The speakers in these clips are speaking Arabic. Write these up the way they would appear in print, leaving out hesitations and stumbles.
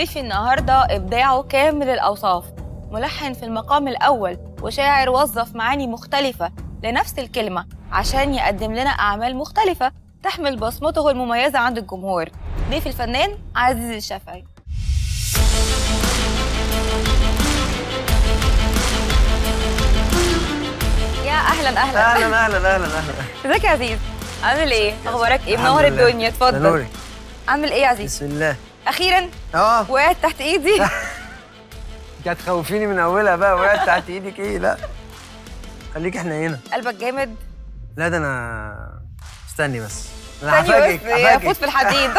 ضيفي النهارده إبداعه كامل الأوصاف، ملحن في المقام الأول وشاعر وظف معاني مختلفة لنفس الكلمة عشان يقدم لنا أعمال مختلفة تحمل بصمته المميزة عند الجمهور. ضيف الفنان عزيز الشافعي. يا أهلا. ازيك يا عزيز؟ عامل إيه؟ أخبارك إيه؟ منور الدنيا. اتفضل. عامل إيه يا عزيز؟ بسم الله. أخيرا وقعت تحت إيدي. كانت خوفيني من أولها بقى. وقعت تحت إيدك إيه؟ لا خليك، إحنا هنا. قلبك جامد؟ لا ده أنا استني بس، أنا هفاجئك. هفوت في الحديد.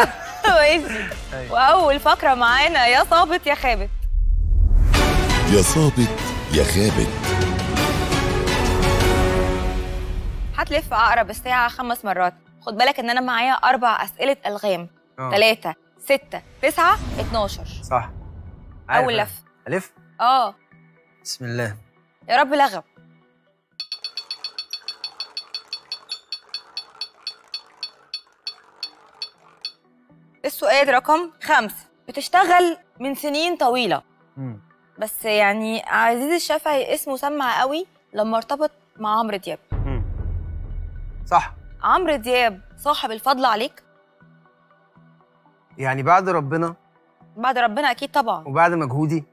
وأول فقرة معانا يا صابت يا خابت. يا صابت يا خابت هتلف عقرب الساعة 5 مرات. خد بالك إن أنا معايا 4 أسئلة ألغام. 3، 6، 9، 12. صح. أول لفة. ألف؟ بسم الله. يا رب لغم. السؤال رقم 5. بتشتغل من سنين طويلة. بس يعني عزيز الشافعي اسمه سمع قوي لما ارتبط مع عمرو دياب. صح. عمرو دياب صاحب الفضل عليك؟ يعني بعد ربنا. بعد ربنا اكيد طبعا. وبعد مجهودي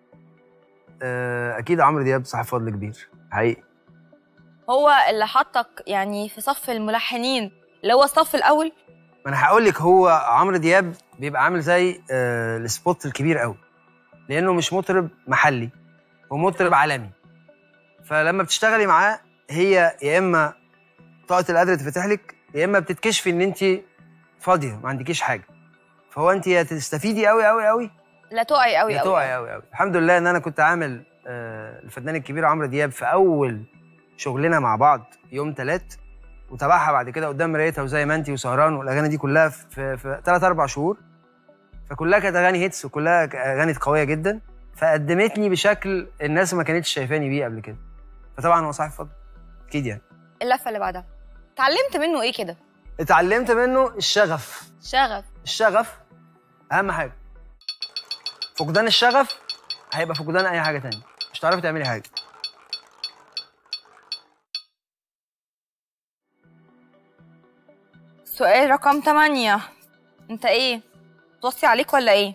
اكيد عمرو دياب صاحب فضل كبير حقيقي. هو اللي حطك يعني في صف الملحنين اللي هو الصف الاول. ما انا هقول لك، هو عمرو دياب بيبقى عامل زي السبوت الكبير قوي، لانه مش مطرب محلي ومطرب عالمي. فلما بتشتغلي معاه هي يا اما طاقه القدر تفتح لك، يا اما بتتكشفي ان انت فاضيه ما عندكيش حاجه. فهو انت يا تستفيدي قوي قوي قوي، لا تقعي قوي قوي. الحمد لله ان انا كنت عامل الفنان الكبير عمرو دياب في اول شغلنا مع بعض يوم 3، وتابعها بعد كده قدام مرايتها وزي ما انت وسهران والاغاني دي كلها في 3-4 شهور. فكلها كانت اغاني هيتس وكلها اغاني قويه جدا، فقدمتني بشكل الناس ما كانتش شايفاني بيه قبل كده. فطبعا هو صاحب فضل اكيد يعني. اللفه اللي بعدها اتعلمت منه ايه كده؟ اتعلمت منه الشغف. الشغف اهم حاجه. فقدان الشغف هيبقى فقدان اي حاجه تانية، مش هتعرفي تعملي حاجه. سؤال رقم 8. انت ايه؟ توصي عليك ولا ايه؟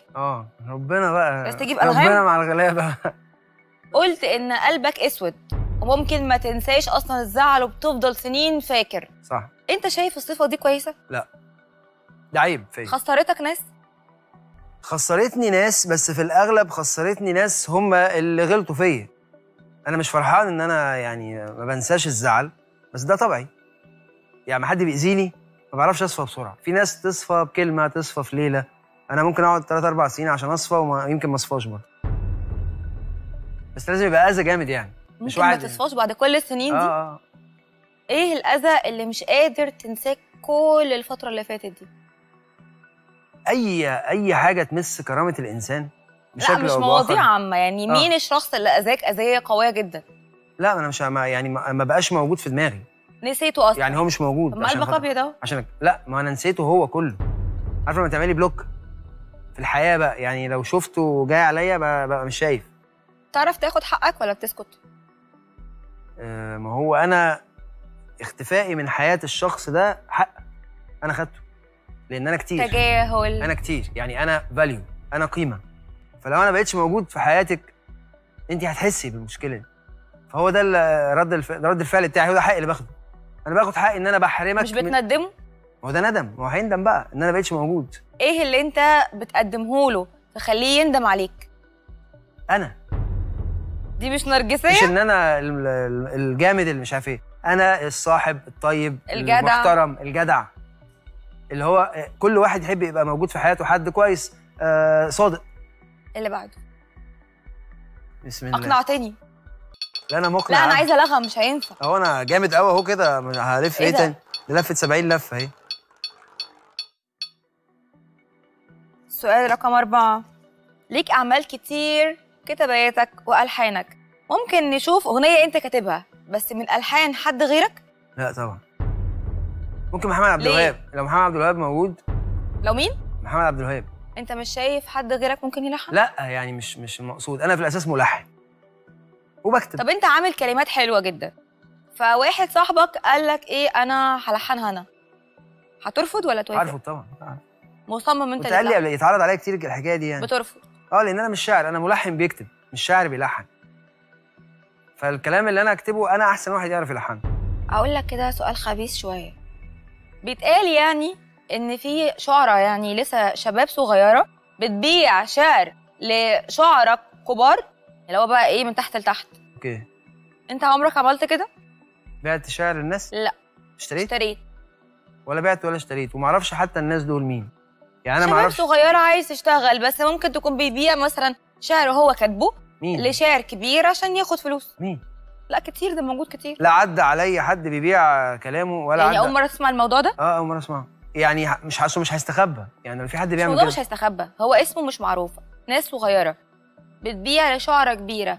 ربنا بقى، بس تجيب الغام. ربنا مع الغلابه. قلت ان قلبك اسود وممكن ما تنساش اصلا الزعل وبتفضل سنين فاكر. صح. انت شايف الصفه دي كويسه؟ لا ده عيب فيا. خسرتك ناس؟ خسرتني ناس، بس في الاغلب خسرتني ناس هم اللي غلطوا فيا. انا مش فرحان ان انا يعني ما بنساش الزعل، بس ده طبيعي. يعني ما حد بيأذيني ما بعرفش اصفى بسرعه. في ناس تصفى بكلمه، تصفى في ليله. انا ممكن اقعد 3-4 سنين عشان اصفى ويمكن ما اصفاش برضه. بس لازم يبقى اذى جامد يعني. مش ممكن ما تصفاش بعد كل السنين دي. ايه الاذى اللي مش قادر تنساه كل الفتره اللي فاتت دي؟ اي حاجه تمس كرامه الانسان بشكل او باخر. لا مش مواضيع عامه يعني. مين الشخص اللي اذاك اذيه قويه جدا؟ لا انا مش يعني ما بقاش موجود في دماغي. نسيته اصلا يعني. هو مش موجود. ما قلبك ابيض اهو. عشان لا ما انا نسيته هو كله. عارفه لما تعملي بلوك في الحياه بقى يعني، لو شفته جاي عليا بقى مش شايف. تعرف تاخد حقك ولا بتسكت؟ ما هو انا اختفائي من حياه الشخص ده حق انا خدته، لان انا كتير تجاهل. انا كتير يعني، انا فاليو، انا قيمه. فلو انا بقيتش موجود في حياتك انت هتحسي بالمشكله دي. فهو ده رد الفعل بتاعي. هو ده حقي اللي باخده. انا باخد حقي ان انا بحرمك. مش بتندمه؟ ما هو ده ندم. هو هيندم بقى ان انا بقيتش موجود. ايه اللي انت بتقدمه له تخليه يندم عليك؟ انا دي مش نرجسيه، مش ان انا الجامد اللي مش عارف ايه. انا الصاحب الطيب المحترم الجدع، اللي هو كل واحد يحب يبقى موجود في حياته حد كويس صادق. اللي بعده بسم الله. اقنعتني. لا انا مقنع. لا انا عايزه الغم. مش هينفع. هو انا جامد قوي اهو كده، هلف ايه تاني؟ ده لفه 70 لفه اهي. سؤال رقم 4. ليك اعمال كتير، كتاباتك والحانك، ممكن نشوف اغنيه انت كاتبها بس من الحان حد غيرك؟ لا طبعا. ممكن محمد عبد الوهاب. لو محمد عبد الوهاب موجود. لو مين؟ محمد عبد الوهاب. انت مش شايف حد غيرك ممكن يلحن؟ لا يعني مش المقصود، انا في الاساس ملحن وبكتب. طب انت عامل كلمات حلوه جدا، فواحد صاحبك قال لك ايه انا هلحنها انا، هترفض ولا توافق؟ هرفض طبعا. مصمم انت؟ قال لي يتعرض عليا كتير الحكايه دي يعني. بترفض؟ لان انا مش شاعر، انا ملحن بيكتب، مش شاعر بيلحن. فالكلام اللي انا اكتبه انا احسن واحد يعرف يلحنه. اقول لك كده سؤال خبيث شويه، بيتقال يعني ان في شعراء يعني لسه شباب صغيره بتبيع شعر لشعراء كبار اللي هو بقى ايه من تحت لتحت. اوكي. انت عمرك عملت كده؟ بعت شعر للناس؟ لا. اشتريت ولا بعت ولا اشتريت، ومعرفش حتى الناس دول مين. يعني انا معرفش. شباب صغيره عايز تشتغل، بس ممكن تكون بيبيع مثلا شعر هو كاتبه لشاعر كبير عشان ياخد فلوس. مين؟ لا كتير، ده موجود كتير. لا عدى عليا حد بيبيع كلامه ولا يعني عدى. اول مره اسمع الموضوع ده؟ اول مره اسمعه. يعني مش حاسه، مش هيستخبى يعني، لو في حد بيعمل كده مش هيستخبى، هو اسمه مش معروف، ناس صغيره بتبيع لشعره كبيره،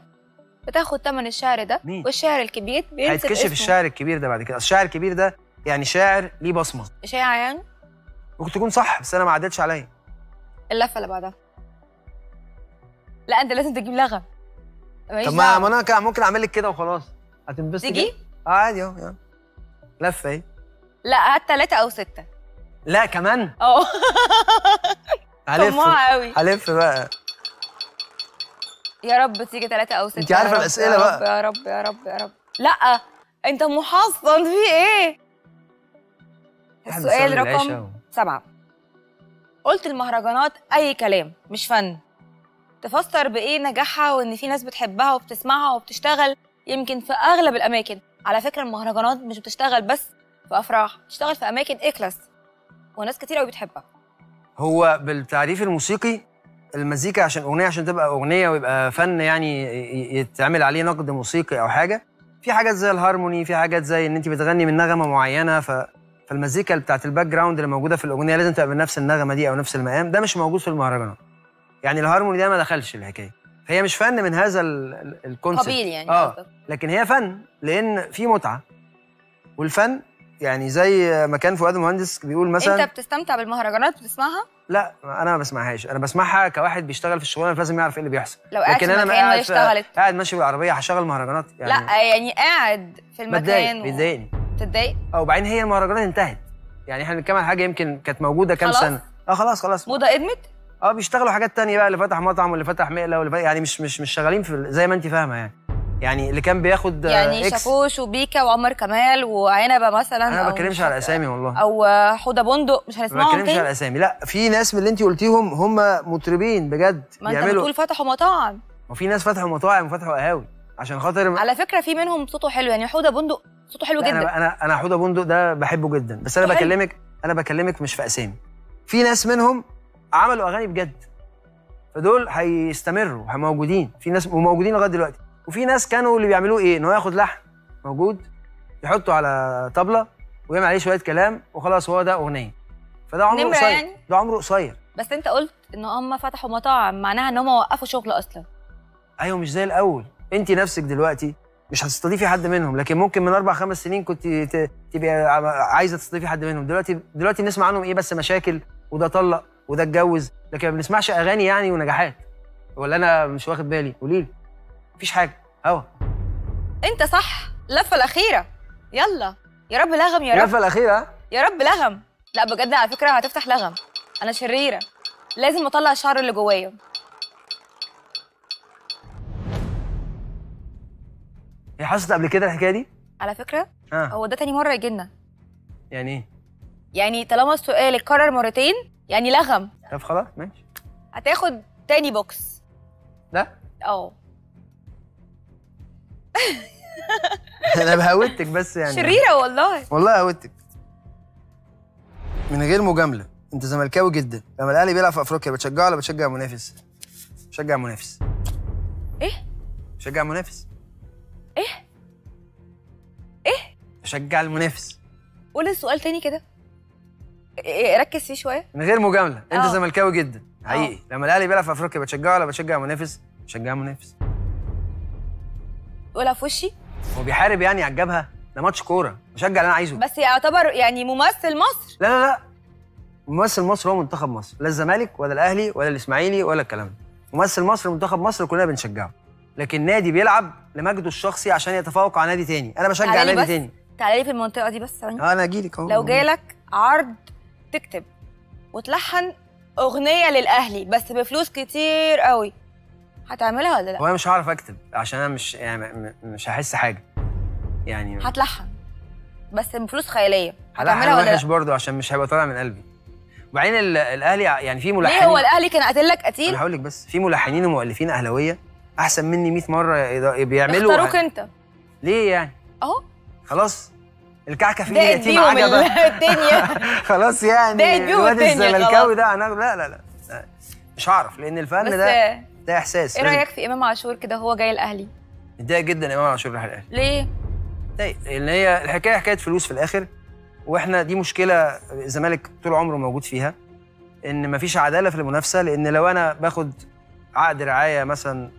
بتاخد ثمن الشعر ده. مين؟ والشاعر الكبير بينسى اسمه. هيتكشف الشاعر الكبير ده بعد كده، الشاعر الكبير ده يعني شاعر ليه بصمه، شاعر يعني ممكن تكون صح، بس انا ما عدتش عليا. اللفه اللي بعدها لا انت لازم تجيب لغه. طب ما انا ممكن اعمل لك كده وخلاص هتنبسطي. تيجي؟ عادي اهو. لفه ايه؟ لا هات 3 أو 6. لا كمان؟ هلف قوي. هلف بقى يا رب تيجي 3 أو 6. انت عارفه الاسئله بقى. يا رب يا رب يا رب. لا انت محصن في ايه؟ السؤال رقم 7. قلت المهرجانات اي كلام مش فن، تفسر بايه نجاحها وان في ناس بتحبها وبتسمعها وبتشتغل يمكن في اغلب الاماكن. على فكره المهرجانات مش بتشتغل بس في افراح، بتشتغل في اماكن ايه كلاس وناس كتير قوي بتحبها. هو بالتعريف الموسيقي المزيكا عشان اغنيه، عشان تبقى اغنيه ويبقى فن يعني يتعمل عليه نقد موسيقي او حاجه، في حاجات زي الهارموني، في حاجات زي ان انت بتغني من نغمه معينه، فالمزيكا بتاعت الباك جراوند اللي موجوده في الاغنيه لازم تبقى بنفس النغمه دي او نفس المقام، ده مش موجود في المهرجانات. يعني الهارموني ده ما دخلش الحكايه، فهي مش فن من هذا الكونسيبت قبيل يعني. لكن هي فن لان في متعه، والفن يعني زي ما كان فؤاد المهندس بيقول مثلا. انت بتستمتع بالمهرجانات بتسمعها؟ لا انا ما بسمعهاش، انا بسمعها كواحد بيشتغل في الشغلانه فلازم يعرف ايه اللي بيحصل. لو قاعد لكن في انا مكان قاعد ماشي بالعربيه هشغل مهرجانات يعني. لا يعني قاعد في المكان بيضايقني. بتضايق؟ وبعدين هي المهرجانات انتهت، يعني احنا بنتكلم عن حاجه يمكن كانت موجوده كام سنه. خلاص موضه قدمت. بيشتغلوا حاجات تانية بقى، اللي فتح مطعم واللي فتح مقله واللي يعني مش شغالين في زي ما انت فاهمه يعني اللي كان بياخد يعني شافوش وبيكا وعمر كمال وعنبه مثلا. انا ما بتكلمش على اسامي والله، او حوده بندق، مش هنسمعهم تاني. ما بتكلمش على اسامي، لا في ناس من اللي انت قلتيهم هم مطربين بجد بيعملوا. ما انت بتقول فتحوا مطاعم، وفي ناس فتحوا مطاعم وفتحوا قهاوي عشان خاطر على فكره في منهم صوته حلو يعني. حوده بندق صوته حلو جدا. انا حوده بندق ده بحبه جدا، بس انا بكلمك مش في اسامي. في ناس منهم عملوا اغاني بجد، فدول هيستمروا موجودين، في ناس وموجودين لغايه دلوقتي. وفي ناس كانوا اللي بيعملوه ايه؟ ان هو ياخد لحن موجود يحطه على طبله ويعمل عليه شويه كلام وخلاص، هو ده اغنيه. فده عمره قصير يعني. ده عمره قصير. بس انت قلت ان هم فتحوا مطاعم، معناها ان هم وقفوا شغل اصلا. ايوه مش زي الاول، انت نفسك دلوقتي مش هتستضيفي حد منهم، لكن ممكن من 4 5 سنين كنت تبقي عايزه تستضيفي حد منهم. دلوقتي بنسمع عنهم ايه؟ بس مشاكل، وده طلق وده اتجوز، لكن ما بنسمعش اغاني يعني ونجاحات. ولا انا مش واخد بالي؟ قولي لي. مفيش حاجه. انت صح. اللفه الاخيره، يلا يا رب لغم. يا رب اللفه الاخيره. يا رب لغم. لا بجد على فكره هتفتح لغم. انا شريره، لازم اطلع الشعر اللي جوايا. هي حصلت قبل كده الحكايه دي على فكره. هو ده تاني مره يجي لنا. يعني ايه؟ يعني طالما السؤال اتكرر مرتين يعني لغم. طب خلاص ماشي، هتاخد تاني بوكس ده. انا بهوتك بس يعني. شريره والله هوتك من غير مجامله. انت زملكاوي جدا، لما الاهلي بيلعب في افريقيا بتشجعه ولا بتشجع منافس؟ بشجع منافس. ايه؟ بشجع منافس. ايه؟ ايه؟ بشجع المنافس. قول السؤال تاني كده، ركز فيه شويه. من غير مجامله، انت زملكاوي جدا حقيقي، لما الاهلي بيلعب في افريقيا بتشجعه ولا بتشجع منافس؟ بشجع منافس. قولها في وشي. هو بيحارب يعني على الجبهه؟ ده ماتش كوره، بشجع اللي انا عايزه. بس يعتبر يعني ممثل مصر. لا ممثل مصر هو منتخب مصر، لا الزمالك ولا الاهلي ولا الاسماعيلي ولا الكلام ده. ممثل مصر منتخب مصر كلنا بنشجعه، لكن نادي بيلعب لمجده الشخصي عشان يتفوق على نادي تاني. انا بشجع نادي تاني. تعالى لي في المنطقه دي بس ثواني. انا اجيلك اهو. لو جالك عرض تكتب وتلحن اغنيه للاهلي بس بفلوس كتير قوي، هتعملها ولا لا؟ وانا مش هعرف اكتب عشان انا مش يعني مش هحس حاجه يعني. هتلحن بس بفلوس خياليه، هتعملها ولا لا؟ وحش برضه عشان مش هيبقى طالع من قلبي. وبعدين الاهلي يعني في ملحنين. ليه هو الاهلي كان قاتلك قتيل؟ انا هقول لك بس في ملحنين ومؤلفين اهلاويه احسن مني 100 مره بيعملوا. اختاروك انت ليه يعني؟ اهو خلاص الكعكه فيه يتيم عجبه الدنيا خلاص يعني الواد الزملكاوي ده انا لا لا لا مش هعرف، لان الفن ده احساس. ايه رايك في امام عاشور كده هو جاي الاهلي؟ متضايق جدا امام عاشور راح الاهلي. ليه؟ متضايق ان هي الحكايه حكايه فلوس في الاخر، واحنا دي مشكله الزمالك طول عمره موجود فيها، ان مفيش عداله في المنافسه. لان لو انا باخد عقد رعايه مثلا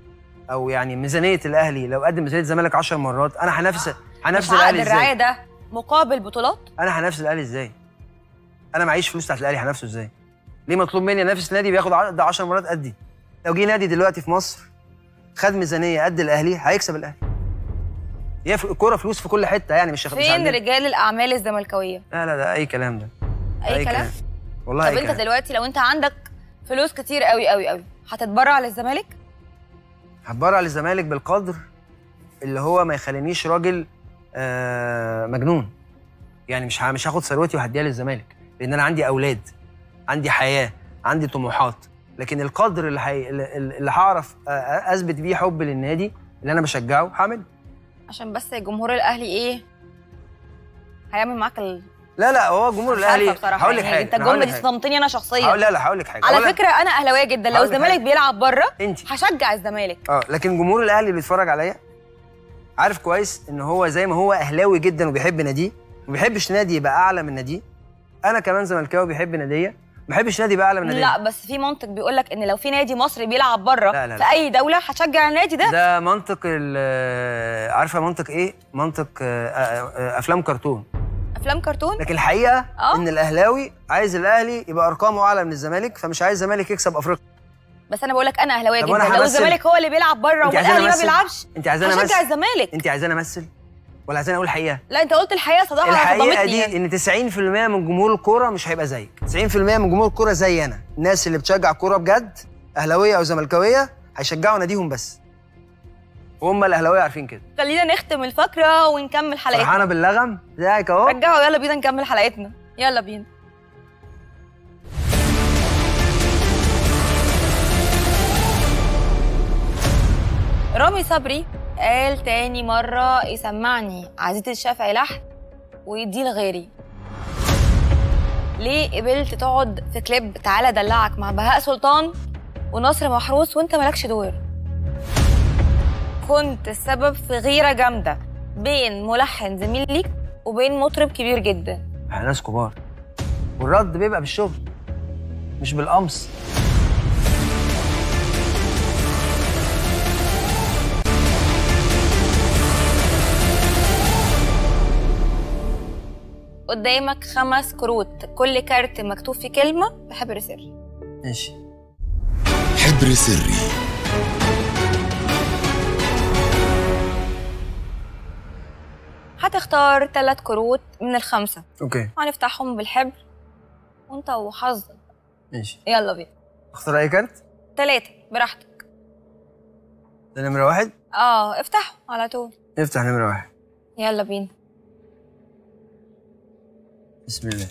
او يعني ميزانيه الاهلي، لو قدم ميزانيه الزمالك 10 مرات انا هنفس الاهلي ازاي؟ الرعايه ده مقابل بطولات. انا هنفس الاهلي ازاي؟ انا معيش فلوس بتاعت الاهلي، هنفسه ازاي؟ ليه مطلوب مني انافس نادي بياخد عقد 10 مرات قدي؟ لو جه نادي دلوقتي في مصر خد ميزانيه قد الاهلي هيكسب الاهلي. هي الكوره فلوس في كل حته يعني، مش فين رجال الاعمال الزملكاويه؟ لا لا ده اي كلام، ده اي كلام والله. طب انت دلوقتي لو انت عندك فلوس كتير قوي قوي قوي هتتبرع للزمالك؟ هتبرع للزمالك بالقدر اللي هو ما يخلينيش راجل مجنون يعني. مش هاخد ثروتي وهديها للزمالك، لان انا عندي اولاد، عندي حياه، عندي طموحات. لكن القدر اللي هعرف اثبت بيه حب للنادي اللي انا بشجعه هعمله. عشان بس جمهور الاهلي ايه هيعمل معاك لا لا هو جمهور الاهلي هقول لك حاجه. انت الجمله دي صدمتني انا شخصيا. لا لا هقول لك حاجه على فكره، انا اهلاويه جدا. لو الزمالك بيلعب بره هشجع الزمالك، لكن جمهور الاهلي اللي بيتفرج عليا عارف كويس ان هو زي ما هو اهلاوي جدا وبيحب ناديه، ما بيحبش نادي يبقى اعلى من ناديه. انا كمان زملكاوي بيحب ناديه، ما بحبش نادي بقى اعلى من نادي. لا بس في منطق بيقول لك ان لو في نادي مصري بيلعب بره في اي دوله هتشجع النادي ده. ده منطق عارفه منطق ايه؟ منطق افلام كرتون. افلام كرتون. لكن الحقيقه ان الاهلاوي عايز الاهلي يبقى ارقامه اعلى من الزمالك، فمش عايز الزمالك يكسب افريقيا. بس انا بقول لك انا اهلاويه جدا. لو الزمالك هو اللي بيلعب بره والاهلي ما بيلعبش هشجع الزمالك. انت عايزاني امثل ولا عايزاني اقول الحقيقه؟ لا انت قلت الحقيقه صداقه. الحقيقه دي ان 90% من جمهور الكوره مش هيبقى زيك. 90% من جمهور الكوره زي انا، الناس اللي بتشجع كوره بجد اهلاويه او زملكاويه هيشجعوا ناديهم بس. وهم الاهلاويه عارفين كده. خلينا نختم الفقره ونكمل حلقتنا. فرحانه باللغم ازيك اهو. رجعوا يلا بينا نكمل حلقتنا، يلا بينا. رامي صبري قال تاني مرة يسمعني عزيز الشافعي لحن ويديه لغيري. ليه قبلت تقعد في كليب تعالى دلعك مع بهاء سلطان ونصر محروس وانت مالكش دور؟ كنت السبب في غيرة جامدة بين ملحن زميل ليك وبين مطرب كبير جدا. احنا ناس كبار والرد بيبقى بالشغل مش بالقمص. قدامك 5 كروت كل كارت مكتوب فيه كلمة بحبر سري. ماشي. حبر سري. هتختار 3 كروت من ال5. اوكي. هنفتحهم بالحبر وانت وحظك. ماشي. يلا بينا. اختار أي كارت؟ 3 براحتك. ده نمرة 1؟ افتحه على طول. نفتح نمرة 1. يلا بينا. بسم الله.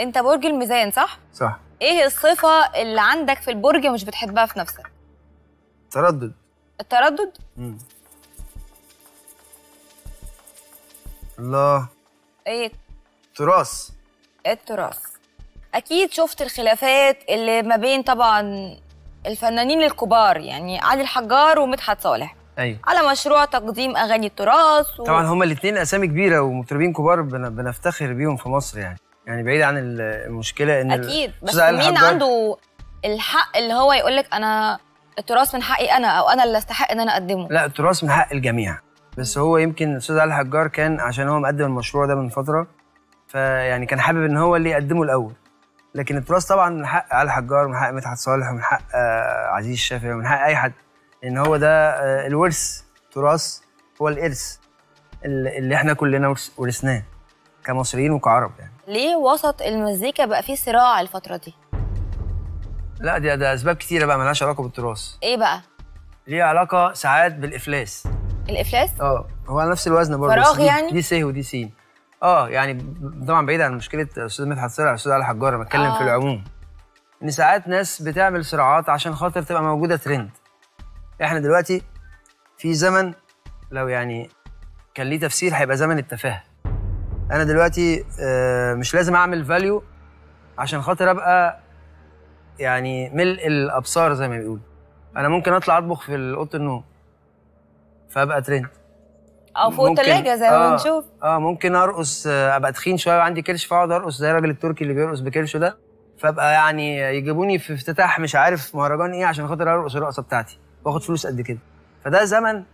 انت برج الميزان صح؟ صح. ايه الصفة اللي عندك في البرج ومش بتحبها في نفسك؟ التردد. التردد؟ الله. ايه؟ التراث. التراث. اكيد شفت الخلافات اللي ما بين طبعا الفنانين الكبار يعني علي الحجار ومدحت صالح. أيوة. على مشروع تقديم اغاني التراث طبعا هما الاثنين اسامي كبيره ومطربين كبار بنفتخر بيهم في مصر يعني بعيد عن المشكله ان اكيد. بس مين عنده الحق اللي هو يقول لك انا التراث من حقي انا او انا اللي استحق ان انا اقدمه؟ لا التراث من حق الجميع. بس هو يمكن الاستاذ علي الحجار كان عشان هو مقدم المشروع ده من فتره فيعني كان حابب ان هو اللي يقدمه الاول. لكن التراث طبعا من حق علي الحجار ومن حق مدحت صالح ومن حق عزيز الشافعي ومن حق اي حد، ان هو ده الورث. التراث هو الارث اللي احنا كلنا ورثناه كمصريين وكعرب يعني. ليه وسط المزيكا بقى فيه صراع الفتره دي؟ لا ده اسباب كتيره بقى مالهاش علاقه بالتراث. ايه بقى؟ ليه علاقه ساعات بالافلاس. الافلاس؟ هو على نفس الوزن برضه، فراغ يعني؟ دي س ودي س. يعني طبعا بعيد عن مشكله الاستاذ مدحت صالح والاستاذ علي الحجار، انا بتكلم في العموم ان ساعات ناس بتعمل صراعات عشان خاطر تبقى موجوده ترند. احنا دلوقتي في زمن لو يعني كان ليه تفسير هيبقى زمن التفاهه. انا دلوقتي مش لازم اعمل فاليو عشان خاطر ابقى يعني ملء الابصار زي ما بيقولوا. انا ممكن اطلع اطبخ في اوضه النوم فابقى ترند، او فوق الثلاجه زي ما بنشوف. ممكن ارقص، ابقى تخين شويه وعندي كرش فاقعد ارقص زي الراجل التركي اللي بيرقص بكرشه ده، فابقى يعني يجيبوني في افتتاح مش عارف مهرجان ايه عشان خاطر ارقص الرقصه بتاعتي واخد فلوس قد كده. فده زمن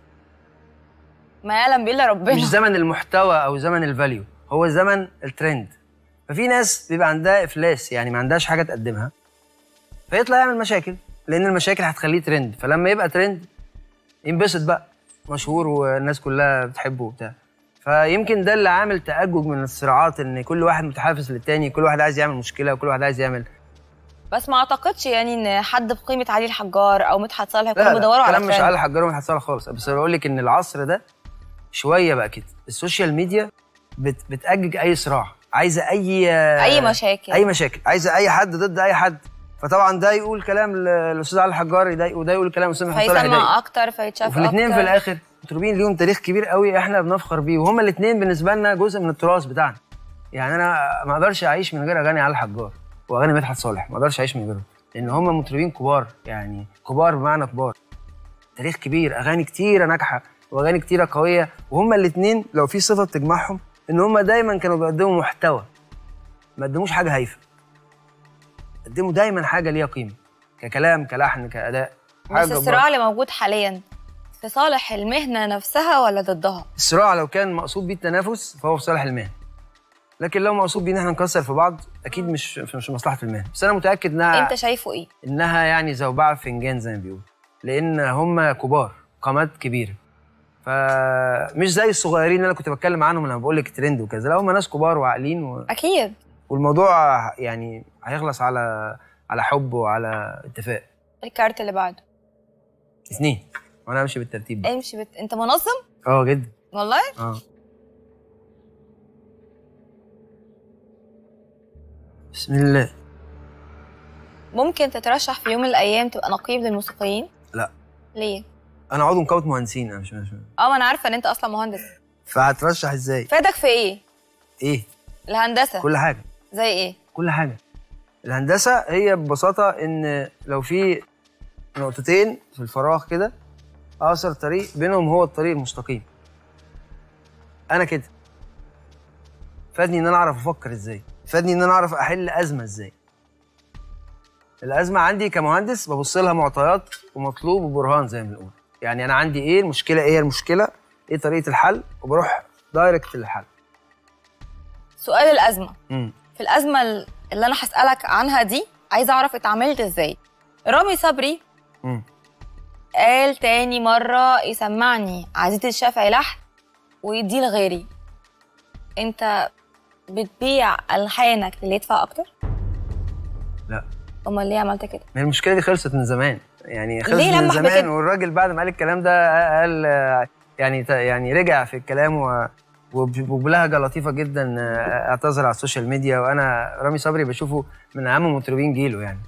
ما يعلم بيه الا ربنا، مش زمن المحتوى او زمن الفاليو، هو زمن الترند. ففي ناس بيبقى عندها افلاس، يعني ما عندهاش حاجه تقدمها فيطلع يعمل مشاكل، لان المشاكل هتخليه ترند. فلما يبقى ترند ينبسط بقى، مشهور والناس كلها بتحبه وبتاع. فيمكن ده اللي عامل تأجج من الصراعات، ان كل واحد متحافظ للتاني، كل واحد عايز يعمل مشكله وكل واحد عايز يعمل. بس ما اعتقدش يعني ان حد بقيمه علي الحجار او مدحت صالح يكونوا بيدوروا على الترند. لا مش علي الحجار ومدحت صالح خالص، بس بقول لك ان العصر ده شويه بقى كده السوشيال ميديا بتأجج اي صراع، عايزه اي مشاكل، عايزه اي حد ضد اي حد. فطبعا ده يقول كلام الاستاذ علي الحجار يضايقه، وده يقول كلام الاستاذ محمد الحلو فيسمع اكتر فيتشاف اكتر. الاثنين في الاخر مطربين ليهم تاريخ كبير قوي احنا بنفخر بيه، وهما الاثنين بالنسبه لنا جزء من التراث بتاعنا. يعني انا ما اقدرش اعيش من غير اغاني علي الحجار واغاني مدحت صالح، ما اقدرش اعيش من غيرهم، لان هما مطربين كبار، يعني كبار بمعنى كبار، تاريخ كبير، اغاني كتيره ناجحه واغاني كتيره قويه. وهما الاثنين لو في صفه بتجمعهم ان هما دايما كانوا بيقدموا محتوى، ما قدموش حاجه هايفه، قدموا دايما حاجه ليها قيمه ككلام كلحن كاداء. بس الصراع اللي موجود حاليا في صالح المهنه نفسها ولا ضدها؟ الصراع لو كان مقصود بيه التنافس فهو في صالح المهنه، لكن لو مقصود بيه ان احنا نكسر في بعض اكيد مش مصلحه المهنه. بس انا متاكد انها، انت شايفه ايه؟ انها يعني زوبعه فنجان زي ما بيقولوا، لان هم كبار، قامات كبيره، فمش زي الصغيرين اللي انا كنت بتكلم عنهم لما بقول لك ترند وكذا. لا هم ناس كبار وعاقلين اكيد، والموضوع يعني هيخلص على حب وعلى اتفاق. الكارت اللي بعده اثنين، وانا امشي بالترتيب بقى. امشي انت منظم؟ جدا والله؟ بسم الله. ممكن تترشح في يوم من الايام تبقى نقيب للموسيقيين؟ لا. ليه؟ انا عضو نقابه مهندسين، انا مش ما انا عارفه ان انت اصلا مهندس، فهترشح ازاي؟ فادك في ايه؟ الهندسه كل حاجه. زي ايه؟ كل حاجه. الهندسه هي ببساطه ان لو في نقطتين في الفراغ كده، اقصر طريق بينهم هو الطريق المستقيم. انا كده فادني ان انا اعرف افكر ازاي، فادني ان انا اعرف احل ازمه ازاي. الازمه عندي كمهندس ببص لها معطيات ومطلوب وبرهان زي ما بنقول، يعني انا عندي ايه المشكله، ايه المشكله، ايه طريقه الحل، وبروح دايركت للحل. سؤال الازمه. في الازمه اللي انا هسالك عنها دي عايزه اعرف اتعاملت ازاي. رامي صبري قال تاني مره يسمعني عزيز الشافعي لحن ويديه لغيري، انت بتبيع الحانك اللي يدفع اكتر؟ لا. امال ليه عملت كده؟ ما المشكله دي خلصت من زمان، يعني خلصت من زمان، والراجل بعد ما قال الكلام ده قال يعني رجع في الكلام وبلهجه لطيفه جدا اعتذر على السوشيال ميديا. وانا رامي صبري بشوفه من اهم مطربين جيله، يعني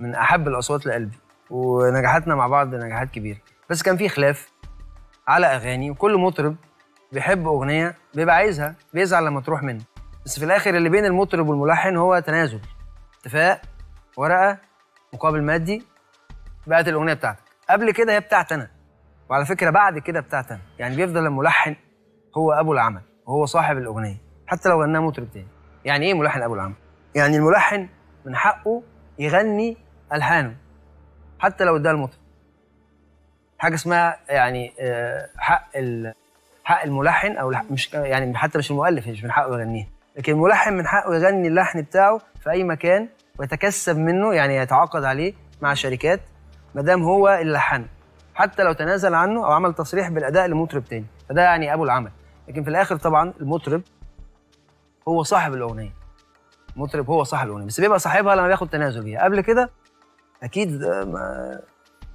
من احب الاصوات لقلبي، ونجاحاتنا مع بعض نجاحات كبيره. بس كان في خلاف على اغاني، وكل مطرب بيحب اغنيه بيبقى عايزها بيزعل لما تروح منه، بس في الاخر اللي بين المطرب والملحن هو تنازل، اتفاق، ورقه، مقابل مادي، بقت الاغنيه بتاعتك. قبل كده هي بتاعت انا، وعلى فكره بعد كده بتاعت انا، يعني بيفضل الملحن هو ابو العمل وهو صاحب الاغنيه حتى لو غناها مطرب تاني. يعني ايه ملحن ابو العمل؟ يعني الملحن من حقه يغني الحانه حتى لو اداها المطرب. حاجه اسمها يعني حق الملحن، او مش يعني حتى مش المؤلف، مش من حقه يغنيها. لكن الملحن من حقه يغني اللحن بتاعه في اي مكان ويتكسب منه، يعني يتعاقد عليه مع شركات ما دام هو اللي لحن، حتى لو تنازل عنه او عمل تصريح بالاداء لمطرب تاني، فده يعني ابو العمل. لكن في الاخر طبعا المطرب هو صاحب الاغنيه، المطرب هو صاحب الاغنيه، بس بيبقى صاحبها لما بياخد تنازل بيها. قبل كده اكيد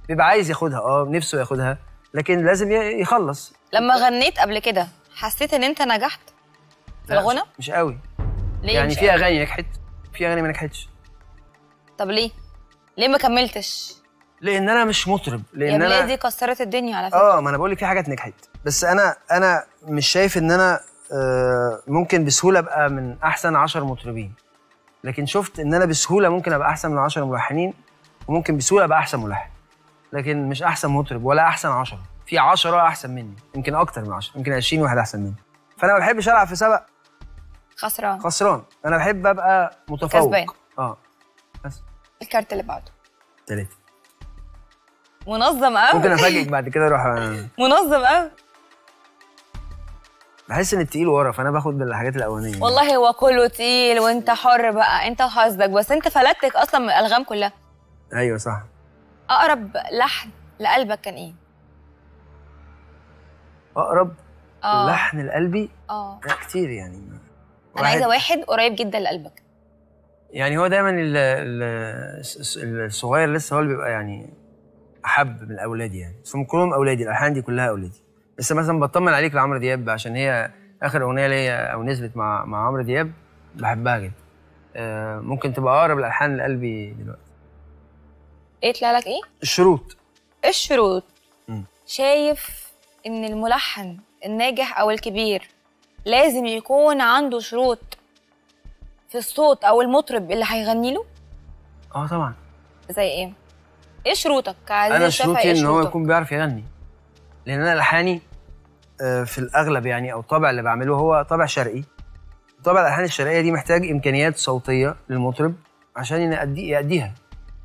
بيبقى عايز ياخدها، نفسه ياخدها، لكن لازم يخلص. لما غنيت قبل كده حسيت ان انت نجحت في الغنى؟ مش قوي ليه؟ يعني في اغاني نجحت، في اغاني ما نجحتش. طب ليه؟ ليه ما كملتش؟ لان انا مش مطرب، لان انا دي كسرت الدنيا على فكره. ما انا بقول لك في حاجات نجحت، بس انا مش شايف ان انا ممكن بسهوله ابقى من احسن 10 مطربين، لكن شفت ان انا بسهوله ممكن ابقى احسن من 10 ملحنين، وممكن بسهوله ابقى احسن ملحن، لكن مش احسن مطرب ولا احسن 10. في 10 احسن مني، يمكن اكتر من 10، يمكن 20 واحد احسن مني. فانا ما بحبش العب في سبق خسران، انا بحب ابقى متفوق كسبان. بس الكارت اللي بعده ثلاثة منظم قوي، ممكن افاجئك بعد كده اروح منظم قوي. بحس ان التقيل ورا، فانا باخد بالحاجات الاولانيه. والله هو كله تقيل وانت حر بقى، انت وحظك، بس انت فلتك اصلا من الالغام كلها. ايوه صح. اقرب لحن لقلبك كان ايه؟ اقرب لحن لقلبي؟ لا كتير يعني. انا عايزه واحد قريب جدا لقلبك. يعني هو دايما الصغير لسه هو اللي بيبقى يعني احب من اولادي، يعني بس كلهم اولادي، الالحان دي كلها اولادي. بس مثلا بطمن عليك لعمرو دياب، عشان هي اخر اغنيه ليا او نزلت مع عمرو دياب، بحبها جدا. ممكن تبقى اقرب الالحان لقلبي دلوقتي. ايه طلع لك ايه؟ الشروط. شايف ان الملحن الناجح او الكبير لازم يكون عنده شروط في الصوت او المطرب اللي هيغني له؟ طبعا. زي ايه؟ ايه شروطك كعزيز الشافعي؟ انا شروطي ان هو يكون بيعرف يغني، لان انا لحاني في الاغلب يعني، او الطابع اللي بعمله هو طابع شرقي. طابع الالحان الشرقيه دي محتاج امكانيات صوتيه للمطرب عشان يأديها،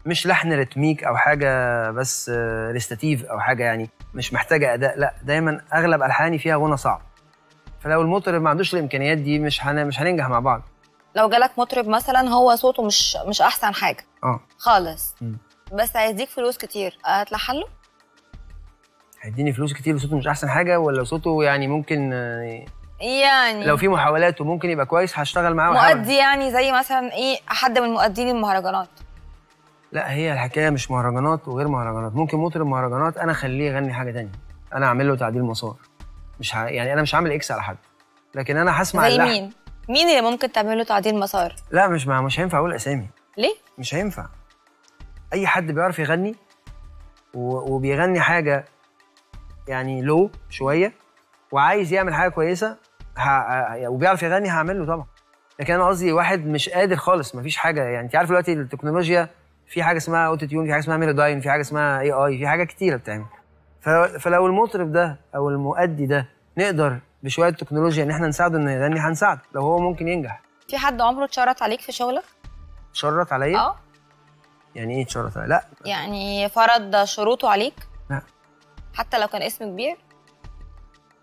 مش لحن رتميك او حاجه بس ريستاتيف او حاجه يعني مش محتاجه اداء، لا دايما اغلب الحاني فيها غنى صعب. فلو المطرب ما عندوش الامكانيات دي مش هننجح مع بعض. لو جالك مطرب مثلا هو صوته مش احسن حاجه خالص، بس هيديك فلوس كتير، هتلحن له؟ هيديني فلوس كتير وصوته مش احسن حاجه، ولا صوته يعني ممكن يعني لو في محاولات وممكن يبقى كويس هشتغل معاه مؤدي، يعني زي مثلا ايه، حد من مؤدين المهرجانات؟ لا، هي الحكايه مش مهرجانات وغير مهرجانات. ممكن مطرب مهرجانات انا اخليه يغني حاجه ثانيه، انا اعمل له تعديل مسار، مش يعني انا مش هعمل اكس على حد، لكن انا هسمع اللحن. زي مين اللي ممكن تعمل له تعديل مسار؟ لا مش هينفع اقول اسامي. ليه؟ مش هينفع. اي حد بيعرف يغني وبيغني حاجه يعني لو شويه وعايز يعمل حاجه كويسه وبيعرف يغني هعمل له طبعا. لكن انا قصدي واحد مش قادر خالص، مفيش حاجه يعني. انت عارف دلوقتي التكنولوجيا، في حاجه اسمها اوتو تيون، في حاجه اسمها ميلوداين، في حاجه اسمها AI، في حاجه كتيره بتعمل. فلو المطرب ده او المؤدي ده نقدر بشويه تكنولوجيا ان احنا نساعده انه يغني هنساعده، لو هو ممكن ينجح. في حد عمره اتشرط عليك في شغلك؟ اتشرط عليا؟ يعني ايه اتشرط عليا؟ لا يعني فرض شروطه عليك؟ لا. حتى لو كان اسم كبير؟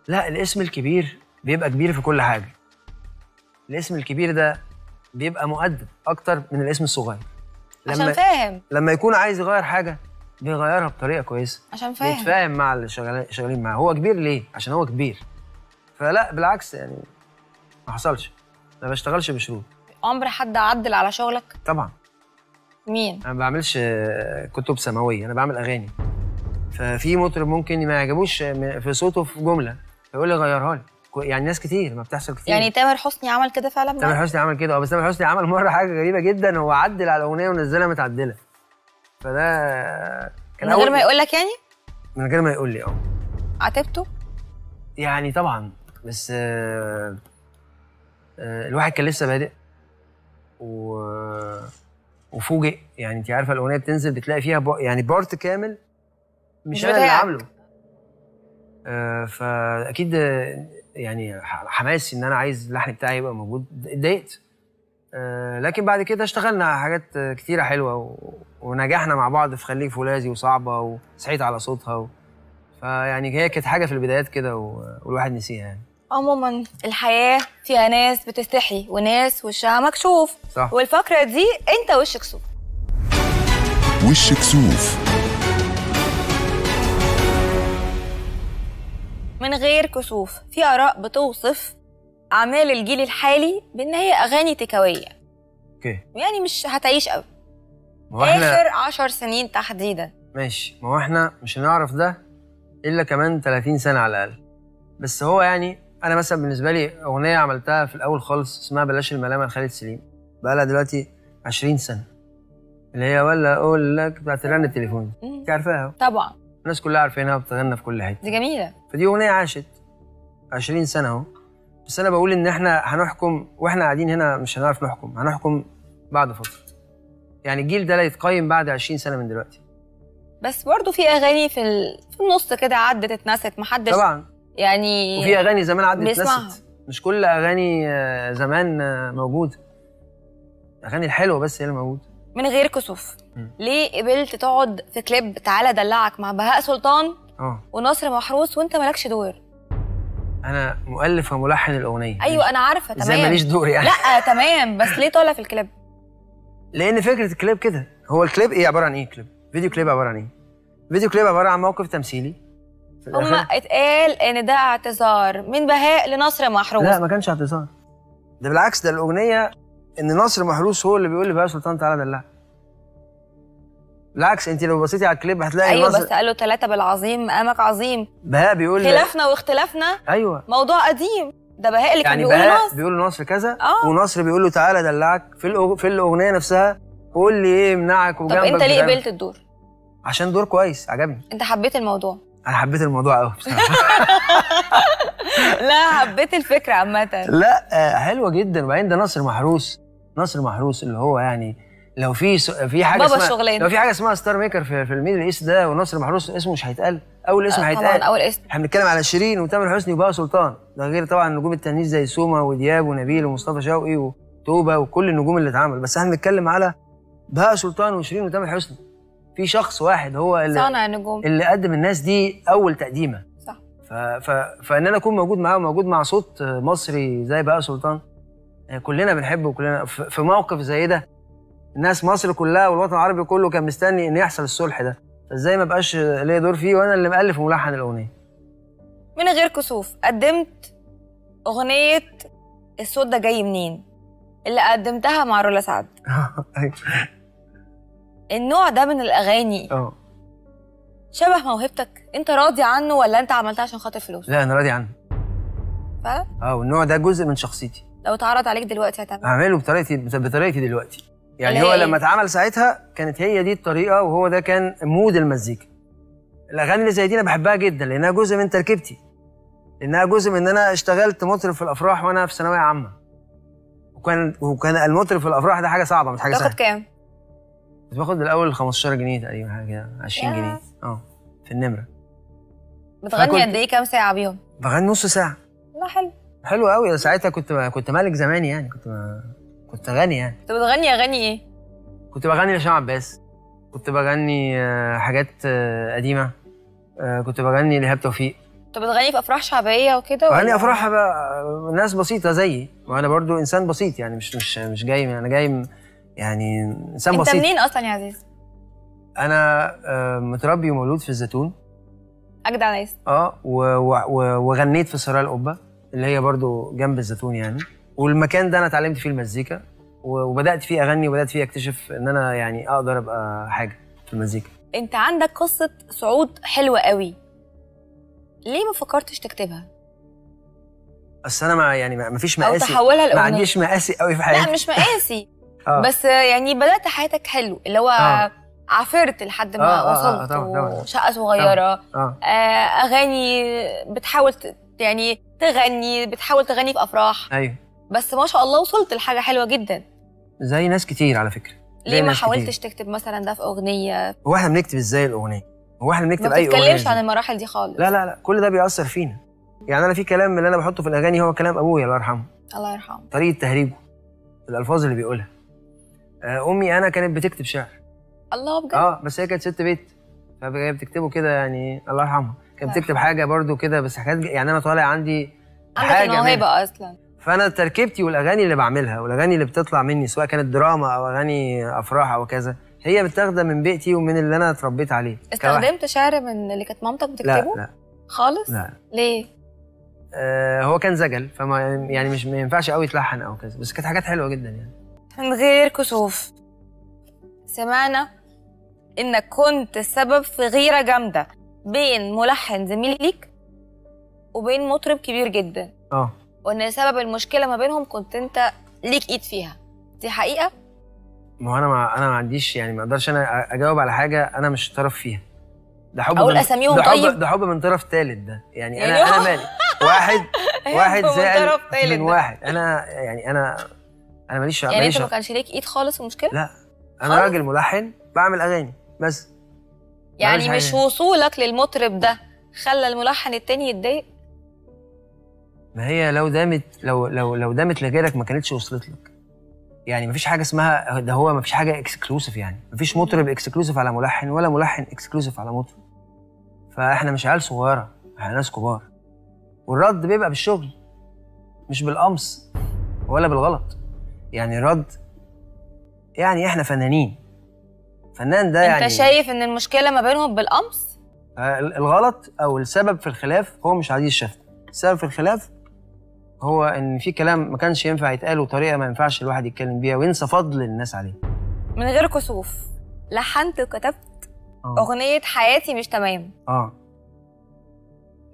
لا، الاسم الكبير بيبقى كبير في كل حاجه. الاسم الكبير ده بيبقى مؤدب اكتر من الاسم الصغير، عشان فاهم. لما يكون عايز يغير حاجه بيغيرها بطريقه كويسه، عشان فاهم، بيتفاهم مع اللي شغالين معاه. هو كبير ليه؟ عشان هو كبير. فلا بالعكس يعني ما حصلش، ما بشتغلش بشروط. عمر حد عدل على شغلك؟ طبعا. مين؟ انا ما بعملش كتب سماويه، انا بعمل اغاني. ففي مطرب ممكن ما يعجبوش في صوته في جمله فيقول لي غيرها لي، يعني ناس كتير، ما بتحصل كتير. يعني تامر حسني عمل كده فعلا؟ تامر حسني عمل كده، بس تامر حسني عمل مره حاجه غريبه جدا، هو عدل على اغنيه ونزلها متعدله. فده كان من غير ما يقول لك يعني؟ من غير ما يقول لي. عاتبته؟ يعني طبعا، بس الواحد كان لسه بادئ وفوجئ. يعني انت عارفه الاغنيه بتنزل بتلاقي فيها يعني بارت كامل مش انا اللي عامله. فاكيد يعني حماسي ان انا عايز اللحن بتاعي يبقى موجود، اتضايقت. لكن بعد كده اشتغلنا على حاجات كتيره حلوه ونجحنا مع بعض في خليك فولاذي وصعبه وصحيت على صوتها فيعني هي كانت حاجه في البدايات كده والواحد نسيها يعني. عموما الحياه فيها ناس بتستحي وناس وشها مكشوف، صح. والفقره دي انت وش كسوف. وش كسوف من غير كسوف، في اراء بتوصف اعمال الجيل الحالي بان هي اغاني تكاويه، اوكي، يعني مش هتعيش قوي اخر 10 سنين تحديدا. ماشي، ما هو احنا مش هنعرف ده الا كمان 30 سنه على الاقل. بس هو يعني انا مثلا بالنسبه لي اغنيه عملتها في الاول خالص اسمها بلاش الملامه لخالد سليم، بقى لها دلوقتي 20 سنه، اللي هي ولا اقول لك بتاعت رن التليفون، انت عارفاها طبعا، الناس كلها عارفينها وبتغنى في كل حته، دي جميله. فدي اغنيه عاشت 20 سنه اهو. بس انا بقول ان احنا هنحكم واحنا قاعدين هنا، مش هنعرف نحكم، هنحكم بعد فتره. يعني الجيل ده لا يتقيم بعد 20 سنه من دلوقتي. بس برضه في اغاني في النص كده عدت اتنست، محدش طبعا يعني، وفي اغاني زمان عدت اتنست، مش كل اغاني زمان موجوده، الاغاني الحلوه بس هي اللي موجوده. من غير كسوف، ليه قبلت تقعد في كليب تعالى دلعك مع بهاء سلطان ونصر محروس وانت مالكش دور؟ انا مؤلف وملحن الاغنيه. ايوه انا عارفه تمام، زي ماليش دور يعني. لا تمام، بس ليه طالع في الكليب؟ لان فكره الكليب كده. هو الكليب ايه؟ عباره عن ايه الكليب؟ فيديو كليب عباره عن ايه؟ فيديو كليب عباره عن موقف تمثيلي. هما اتقال ان ده اعتذار من بهاء لنصر محروس. لا ما كانش اعتذار، ده بالعكس، ده الاغنيه ان نصر محروس هو اللي بيقول لبهاء سلطان تعالى دلعك. بالعكس انت لو بصيتي على الكليب هتلاقي ايوه بس قال له 3 بالعظيم مقامك عظيم. بهاء بيقول خلافنا واختلافنا ايوه موضوع قديم، ده بهاء اللي يعني كان بيقول لنصر، بيقول لنصر كذا ونصر بيقول له تعالى دلعك في الاغنيه نفسها. قول لي ايه يمنعك وجنبك؟ طب انت ليه قبلت الدور؟ عشان دور كويس عجبني. انت حبيت الموضوع؟ انا حبيت الموضوع قوي بصراحه. لا حبيت الفكره عامه. لا حلوه جدا. وبعدين ده نصر محروس اللي هو يعني لو في حاجه بابا اسمها، لو في حاجه اسمها ستار ميكر في الميدل ايست ده، ونصر محروس اسمه مش هيتقال، اول اسم هيتقال. اول اسم. احنا بنتكلم على شيرين وتامر حسني وبهاء سلطان، ده غير طبعا نجوم التنين زي سوما ودياب ونبيل ومصطفى شوقي وتوبه وكل النجوم اللي اتعمل. بس احنا بنتكلم على بهاء سلطان وشيرين وتامر حسني، في شخص واحد هو اللي صانع النجوم، اللي قدم الناس دي اول تقديمه، صح. فان انا اكون موجود معاه وموجود مع صوت مصري زي بهاء سلطان، كلنا بنحبه وكلنا في موقف زي ده. الناس مصر كلها والوطن العربي كله كان مستني ان يحصل الصلح ده، فازاي ما بقاش ليا دور فيه وانا اللي مؤلف وملحن الاغنيه؟ من غير كسوف، قدمت اغنيه الصوت ده جاي منين اللي قدمتها مع رولا سعد. النوع ده من الاغاني شبه موهبتك، انت راضي عنه ولا انت عملتها عشان خاطر فلوس؟ لا انا راضي عنه. فعلا؟ والنوع ده جزء من شخصيتي. لو اتعرض عليك دلوقتي هتعمل؟ هعمله بطريقتي دلوقتي. يعني هو لما اتعمل ساعتها كانت هي دي الطريقه، وهو ده كان مود المزيكا. الاغاني اللي زي دي انا بحبها جدا لانها جزء من تركيبتي، لانها جزء من ان انا اشتغلت مطرب في الافراح وانا في ثانويه عامه، وكان المطرب في الافراح ده حاجه صعبه مش حاجه سهله. تاخد كام؟ كنت باخد الاول 15 جنيه تقريبا، حاجه كده 20 جنيه في النمره. بتغني قد ايه؟ كام ساعه بيهم؟ بغني نص ساعه. لا حلو قوي. ساعتها كنت مالك زماني يعني، كنت غني يعني. كنت بتغني اغاني ايه؟ كنت بغني لشام عباس، كنت بغني حاجات قديمه، كنت بغني لإيهاب توفيق. كنت بتغني في افراح شعبيه وكده؟ بغني افراح بقى ناس بسيطه زيي، وانا برضو انسان بسيط يعني، مش جاي، انا جاي يعني انسان بسيط. انت منين اصلا يا عزيز؟ انا متربي ومولود في الزيتون. اجدع ناس. وغنيت في سرايا القبه اللي هي برضو جنب الزيتون يعني، والمكان ده انا اتعلمت فيه المزيكا وبدات فيه اغني، وبدات فيه اكتشف ان انا يعني اقدر ابقى حاجه في المزيكا. انت عندك قصه صعود حلوه قوي، ليه ما فكرتش تكتبها؟ اصل انا يعني ما فيش مقاسي، او تحولها لأغنية. ما عنديش مقاسي قوي في حياتي. لا مش مقاسي. بس يعني بدات حياتك حلو، اللي هو عافرت لحد ما وصلت، وشقه صغيره، اغاني بتحاول يعني تغني، بتحاول تغني في افراح. ايوه بس ما شاء الله وصلت لحاجه حلوه جدا زي ناس كتير على فكره. ليه ما حاولتش تكتب مثلا ده في اغنيه؟ هو احنا بنكتب ازاي الاغنيه؟ هو احنا بنكتب اي اغنيه؟ ما بتتكلمش عن المراحل دي خالص. لا لا لا كل ده بيأثر فينا يعني. انا في كلام اللي انا بحطه في الاغاني هو كلام ابويا الله يرحمه، الله يرحمه، طريقه تهريجه، الالفاظ اللي بيقولها. امي انا كانت بتكتب شعر. الله بجد؟ بس هي كانت ست بيت، فهي بتكتبه كده يعني الله يرحمها. كانت بتكتب حاجه برده كده بس حاجات يعني انا طالع عندي عندك الموهبه اصلا. فانا تركيبتي والاغاني اللي بعملها والاغاني اللي بتطلع مني سواء كانت دراما او اغاني افراح او كذا هي متاخده من بيئتي ومن اللي انا اتربيت عليه. استخدمت شعر من اللي كانت مامتك بتكتبه؟ لا خالص؟ لا. ليه؟ هو كان زجل فما يعني مش ما ينفعش قوي يتلحن او كذا، بس كانت حاجات حلوه جدا يعني. من غير كسوف سمعنا انك كنت السبب في غيره جامده بين ملحن زميل ليك وبين مطرب كبير جدا. وان سبب المشكله ما بينهم كنت انت ليك ايد فيها، دي حقيقه؟ ما هو انا ما عنديش يعني ما اقدرش انا اجاوب على حاجه انا مش طرف فيها. ده حب اقول اساميهم طيب؟ ده حب من طرف ثالث ده يعني انا مالي واحد زائد من واحد انا يعني انا ماليش يعني انت ما كانش ليك ايد خالص المشكله؟ لا انا راجل ملحن بعمل اغاني بس يعني مش حاجة. وصولك للمطرب ده خلى الملحن التاني يتضايق؟ ما هي لو دامت لو دامت لغيرك ما كانتش وصلت لك. يعني مفيش حاجه اسمها ده، هو مفيش حاجه اكسكلوسيف يعني، مفيش مطرب اكسكلوسيف على ملحن ولا ملحن اكسكلوسيف على مطرب. فاحنا مش عيال صغيره، احنا ناس كبار. والرد بيبقى بالشغل مش بالقمص ولا بالغلط. يعني الرد يعني احنا فنانين. فنان ده يعني انت شايف ان المشكله ما بينهم بالقمص؟ الغلط او السبب في الخلاف هو مش عزيز الشافعي، السبب في الخلاف هو ان في كلام ما كانش ينفع يتقال وطريقه ما ينفعش الواحد يتكلم بيها وينسى فضل الناس عليه. من غير كسوف لحنت وكتبت اغنيه حياتي مش تمام.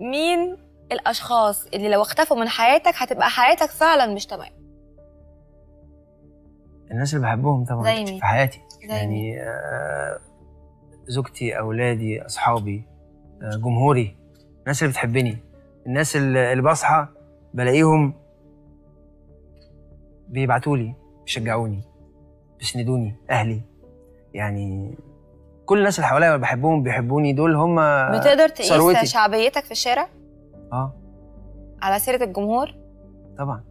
مين الاشخاص اللي لو اختفوا من حياتك هتبقى حياتك فعلا مش تمام؟ الناس اللي بحبهم طبعا في حياتي يعني زوجتي، اولادي، اصحابي، جمهوري، الناس اللي بتحبني، الناس اللي بصحى بلاقيهم بيبعتولي بيشجعوني بيسندوني، اهلي، يعني كل الناس اللي حواليا بحبهم بيحبوني، دول هم بتقدر تقيس شعبيتك في الشارع؟ على سيره الجمهور طبعا،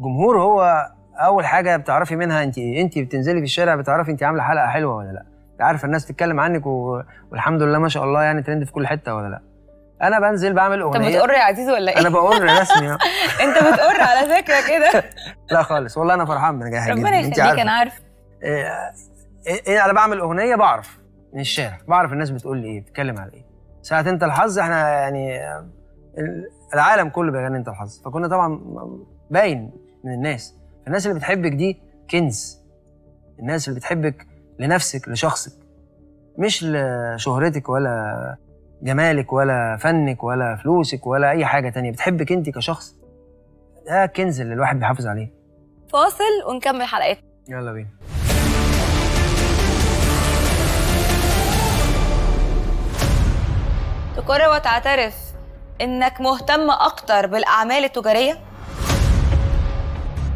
الجمهور هو اول حاجه بتعرفي منها انت بتنزلي في الشارع بتعرفي انت عامله حلقه حلوه ولا لا، عارفه الناس تتكلم عنك والحمد لله ما شاء الله يعني ترند في كل حته ولا لا. انا بنزل بعمل اغنيه. انت بتقر يا عزيز ولا ايه؟ انا بقر رسمي. انت بتقر على فكره كده؟ لا خالص والله انا فرحان بنجاحي جدا. ربنا يخليك انا عارفه. انا بعمل اغنيه بعرف من الشارع، بعرف الناس بتقول لي ايه، بتتكلم على ايه. ساعه انت الحظ احنا يعني العالم كله بيغني انت الحظ، فكنا طبعا باين من الناس. الناس اللي بتحبك دي كنز، الناس اللي بتحبك لنفسك لشخصك مش لشهرتك ولا جمالك ولا فنك ولا فلوسك ولا أي حاجة تانية، بتحبك أنت كشخص، ده كنز اللي الواحد بيحافظ عليه. فاصل ونكمل حلقتنا. يلا بينا. تقرر وتعترف إنك مهتم أكتر بالأعمال التجارية؟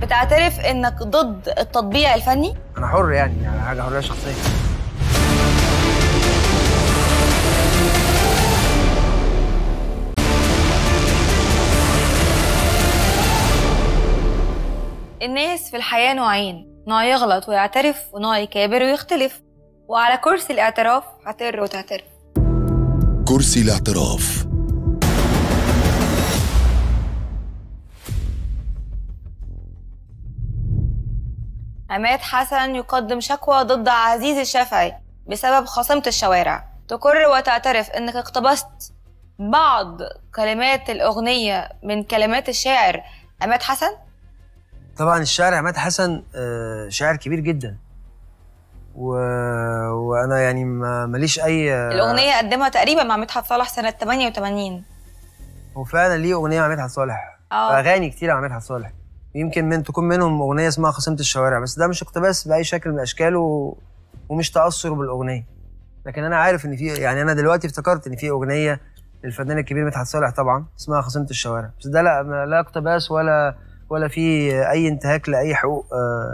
بتعترف انك ضد التطبيع الفني؟ انا حر يعني حاجه حريه شخصيه. الناس في الحياه نوعين، نوع يغلط ويعترف ونوع يكابر ويختلف، وعلى كرسي الاعتراف هتقر وتعترف. كرسي الاعتراف. عماد حسن يقدم شكوى ضد عزيز الشافعي بسبب خصمة الشوارع. تقر وتعترف انك اقتبست بعض كلمات الاغنية من كلمات الشاعر عماد حسن؟ طبعا الشاعر عماد حسن شاعر كبير جدا وانا يعني ماليش اي. الاغنية قدمها تقريبا مع مدحت صالح سنة 88. هو فعلا ليه اغنية مع مدحت صالح، اغاني كتيرة مع مدحت صالح، يمكن تكون منهم اغنيه اسمها خصمت الشوارع، بس ده مش اقتباس باي شكل من اشكاله ومش تاثر بالاغنيه. لكن انا عارف ان في، يعني انا دلوقتي افتكرت ان في اغنيه للفنان الكبير مدحت صالح طبعا اسمها خصمت الشوارع، بس ده لا اقتباس ولا في اي انتهاك لاي حقوق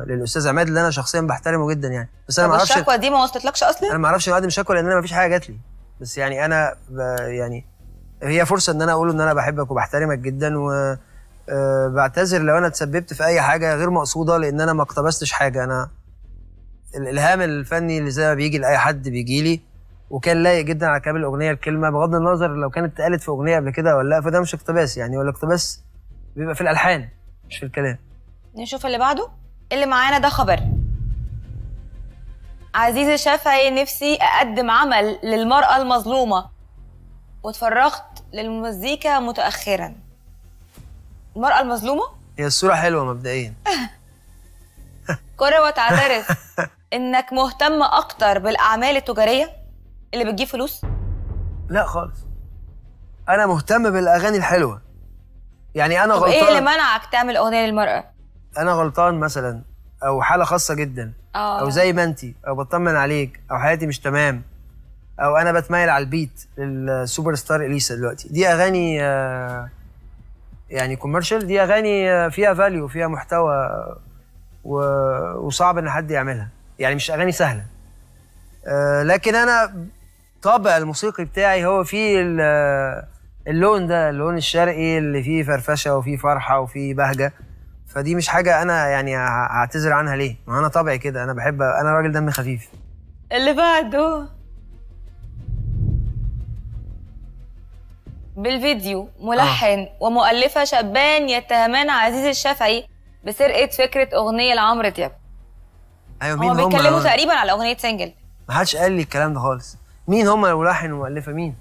للاستاذ عماد اللي انا شخصيا بحترمه جدا يعني. بس انا ما اعرفش الشكوى دي ما وصلتلكش اصلا؟ انا ما اعرفش اقدم شكوى لان انا ما فيش حاجه جات لي، بس يعني انا يعني هي فرصه ان انا اقول ان انا بحبك وبحترمك جدا و بعتذر لو انا اتسببت في اي حاجه غير مقصوده لان انا ما اقتبستش حاجه. انا الالهام الفني اللي زي ما بيجي لاي حد بيجي لي، وكان لايق جدا على كامل الاغنيه الكلمه، بغض النظر لو كانت اتقالت في اغنيه قبل كده ولا لا، فده مش اقتباس يعني. ولا اقتباس بيبقى في الالحان مش في الكلام. نشوف اللي بعده. اللي معانا ده خبر. عزيز الشافعي، نفسي اقدم عمل للمرأة المظلومة واتفرغت للمزيكا متأخرا. المرأة المظلومة؟ هي الصورة حلوة مبدئيا. كرة وتعترف انك مهتم اكتر بالاعمال التجارية اللي بتجيب فلوس؟ لا خالص. انا مهتم بالاغاني الحلوة. يعني انا غلطان. ايه اللي منعك تعمل اغنية للمرأة؟ انا غلطان مثلا، او حالة خاصة جدا، او زي ما انتي، او بطمن عليك، او حياتي مش تمام، او انا بتميل على البيت للسوبر ستار اليسا دلوقتي. دي اغاني يعني كوميرشال، دي اغاني فيها فاليو، فيها محتوى، وصعب ان حد يعملها، يعني مش اغاني سهله. لكن انا طابع الموسيقي بتاعي هو فيه اللون ده، اللون الشرقي اللي فيه فرفشه وفيه فرحه وفيه بهجه، فدي مش حاجه انا يعني هعتذر عنها ليه؟ ما انا طبعي كده، انا بحب، انا راجل دم خفيف. اللي بعده بالفيديو ملحن ومؤلفة شابان يتهمان عزيز الشافعي بسرقة فكرة أغنية لعمرو دياب. أيوة، مين هم؟ بيتكلموا تقريبا على أغنية سنجل. محدش قال لي الكلام ده خالص. مين هم الملحن والمؤلفة مين؟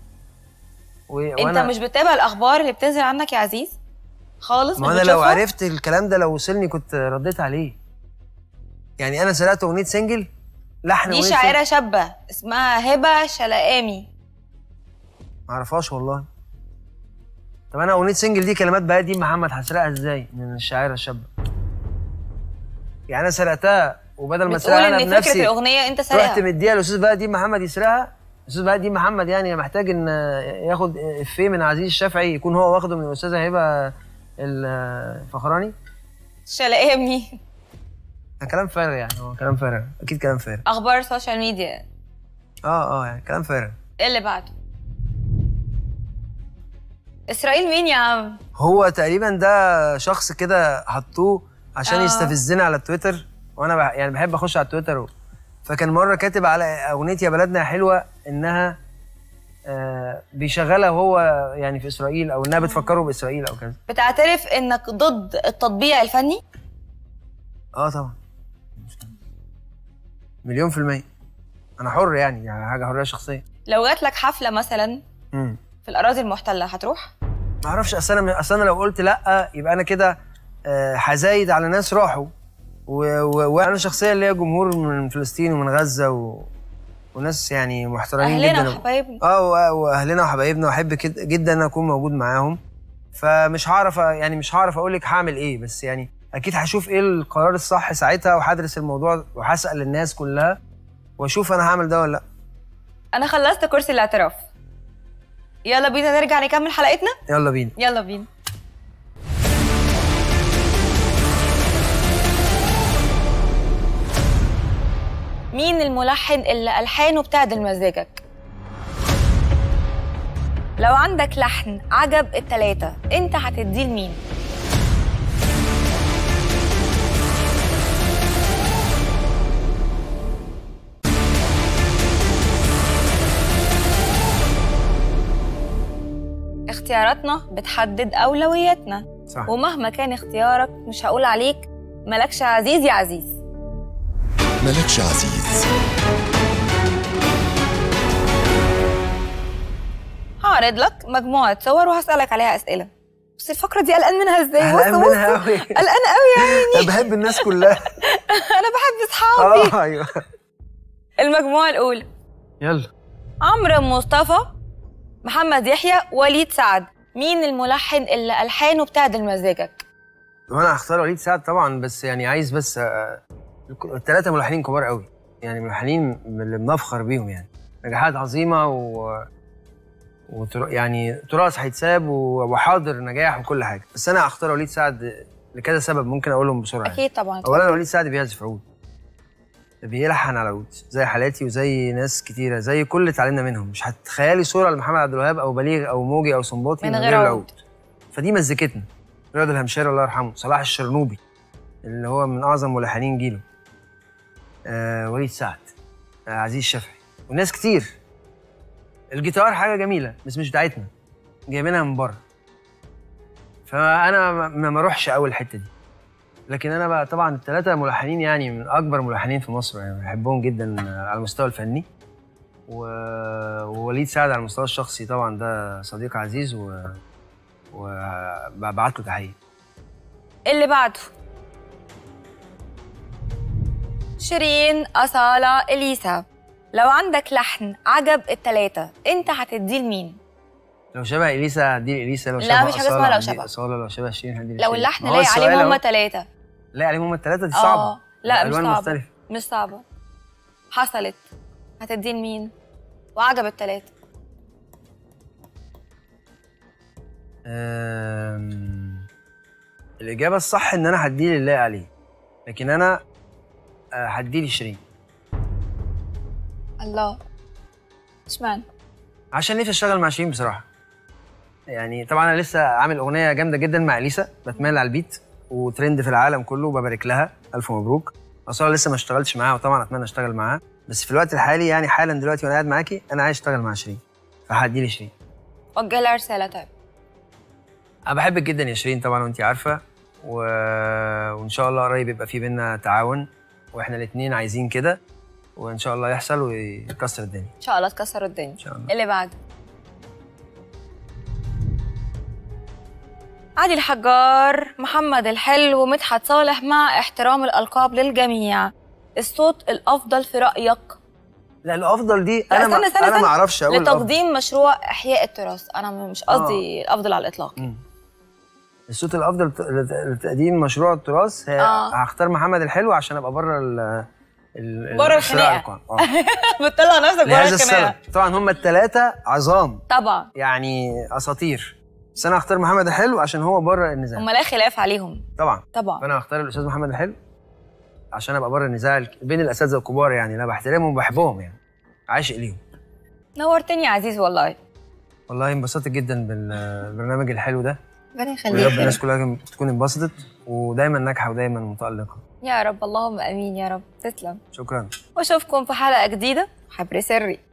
أنت مش بتتابع الأخبار اللي بتنزل عنك يا عزيز؟ خالص. ما أنا لو عرفت الكلام ده، لو وصلني كنت رديت عليه. يعني أنا سرقت أغنية سنجل؟ لحن دي شاعرة شابة اسمها هبة شلقامي. معرفهاش والله. طب انا اغنيه سنجل دي كلمات بهاء الدين محمد، هسرقها ازاي من الشاعره الشابه؟ يعني انا سرقتها، وبدل ما اسرقها انا بنفسي، بتقول ان فكره الاغنيه انت سرقها، رحت مديها للاستاذ بهاء الدين محمد يسرقها. الاستاذ بهاء الدين محمد يعني محتاج ان ياخد افيه من عزيز الشافعي، يكون هو واخده من الاستاذه هبه الفخراني شلقامي. ده كلام فارغ، يعني هو كلام فارغ، اكيد كلام فارغ. اخبار السوشيال ميديا يعني كلام فارغ. ايه اللي بعده؟ اسرائيل مين يا عم؟ هو تقريبا ده شخص كده حطوه عشان يستفزنا على التويتر، وانا يعني بحب اخش على التويتر فكان مره كاتب على اغنيه يا بلدنا يا حلوه انها بيشغلها وهو يعني في اسرائيل، او انها بتفكره باسرائيل او كذا. بتعترف انك ضد التطبيع الفني؟ طبعا، مليون في الميه. انا حر، يعني حاجه حريه شخصيه. لو جات لك حفله مثلا في الاراضي المحتله هتروح؟ ما اعرفش، اصل انا لو قلت لا يبقى انا كده هزايد على ناس راحوا، وانا شخصيا ليا جمهور من فلسطين ومن غزه وناس يعني محترمين جدا، اهلنا وحبايبنا. واهلنا وحبايبنا، واحب جدا ان اكون موجود معاهم. فمش هعرف، يعني مش هعرف اقول لك هعمل ايه، بس يعني اكيد هشوف ايه القرار الصح ساعتها، وهدرس الموضوع وهسال الناس كلها واشوف انا هعمل ده ولا لا. انا خلصت كرسي الاعتراف، يلا بينا نرجع نكمل حلقتنا. يلا بينا، يلا بينا. مين الملحن اللي ألحانه بتعدل مزاجك؟ لو عندك لحن عجب التلاتة انت هتديه لمين؟ اختياراتنا بتحدد أولوياتنا، صح. ومهما كان اختيارك مش هقول عليك مالكش عزيز يا عزيز. مالكش عزيز. هعرض لك مجموعة صور وهسألك عليها أسئلة، بس الفقرة دي قلقان منها ازاي؟ قلقان منها قوي، قلقان قوي يا عيني. أنا بحب الناس كلها. أنا بحب أصحابي. أيوه. المجموعة الأولى، يلا. عمرو مصطفى، محمد يحيى، وليد سعد. مين الملحن اللي ألحانه بتعدل مزاجك؟ وانا هختار وليد سعد طبعا، بس يعني عايز بس الثلاثه ملحنين كبار قوي، يعني ملحنين اللي بنفخر بيهم، يعني نجاحات عظيمه يعني تراث هيتساب وحاضر نجاح وكل حاجه، بس انا هختار وليد سعد لكذا سبب ممكن اقولهم بسرعه. اكيد طبعا. اولا وليد سعد بيعزف عود، بيلحن على عود زي حالاتي وزي ناس كتيره، زي كل اللي اتعلمنا منهم. مش هتخيلي صوره لمحمد عبد الوهاب او بليغ او موجي او صنبوطي من غير العود، فدي مزيكتنا. رياض الهمشاري الله يرحمه، صلاح الشرنوبي اللي هو من اعظم ملحنين جيله، وليد سعد، عزيز الشافعي، وناس كتير. الجيتار حاجه جميله بس مش بتاعتنا، جايبينها من بره، فانا ما اروحش اول الحته دي. لكن انا بقى طبعا الثلاثه ملحنين يعني من اكبر ملحنين في مصر، يعني بحبهم جدا على المستوى الفني، ووليد سعد على المستوى الشخصي طبعا ده صديق عزيز وببعت له تحيه. اللي بعده شيرين، أصالة، اليسا. لو عندك لحن عجب التلاتة انت هتديه لمين؟ لو شبه اليسا هديه اليسا، لو شبه لا مش حاجه اسمها لو شبه أصالة، لو شبه شيرين هديه لو اللحن لاقي عليهم هما تلاتة. لاقي عليهم هما التلاتة دي صعبة. لا مش صعبة مختلفة. مش صعبة. حصلت هتديه لمين؟ وعجب التلاتة. الإجابة الصح إن أنا هديه اللي لاقي عليه، لكن أنا هديه لشيرين. الله، اشمعنى؟ عشان نفسي اشتغل مع شيرين بصراحه. يعني طبعا انا لسه عامل اغنيه جامده جدا مع اليسا، بتميل على البيت وترند في العالم كله، ببارك لها الف مبروك. اصلا لسه ما اشتغلتش معاها وطبعا اتمنى اشتغل معاها، بس في الوقت الحالي يعني حالا دلوقتي وانا قاعد معاكي انا عايز اشتغل مع شيرين، فهدي لي شيرين. وجه لها رساله. طيب انا بحبك جدا يا شيرين طبعا وانت عارفه، وان شاء الله قريب يبقى في بينا تعاون، واحنا الاثنين عايزين كده، وان شاء الله يحصل ويكسر الدنيا. ان شاء الله تكسر الدنيا ان شاء الله. اللي بعده علي الحجار، محمد الحلو، ومدحت صالح. مع احترام الالقاب للجميع، الصوت الافضل في رايك؟ لا الافضل دي انا انا ما اعرفش اقول لتقديم الأفضل. مشروع احياء التراث، انا مش قصدي الافضل على الاطلاق. الصوت الافضل لتقديم مشروع التراث هختار محمد الحلو عشان ابقى بره بره الخناقه. بتطلع نفسك بره الخناقه. طبعا هم الثلاثه عظام طبعا يعني اساطير، بس انا هختار محمد الحلو عشان هو بره النزاع. هم لا خلاف عليهم طبعا طبعا. فانا هختار الاستاذ محمد الحلو عشان ابقى بره النزاع بين الاساتذه الكبار، يعني انا بحترمهم وبحبهم يعني عاشق ليهم. نورتني يا عزيز والله. والله انبسطت جدا بالبرنامج الحلو ده، ربنا يخليك. يا رب الناس كلها تكون انبسطت ودايما ناجحه ودايما متالقه يا رب. اللهم امين يا رب. تسلم. شكرا، واشوفكم في حلقه جديده. حبر سري.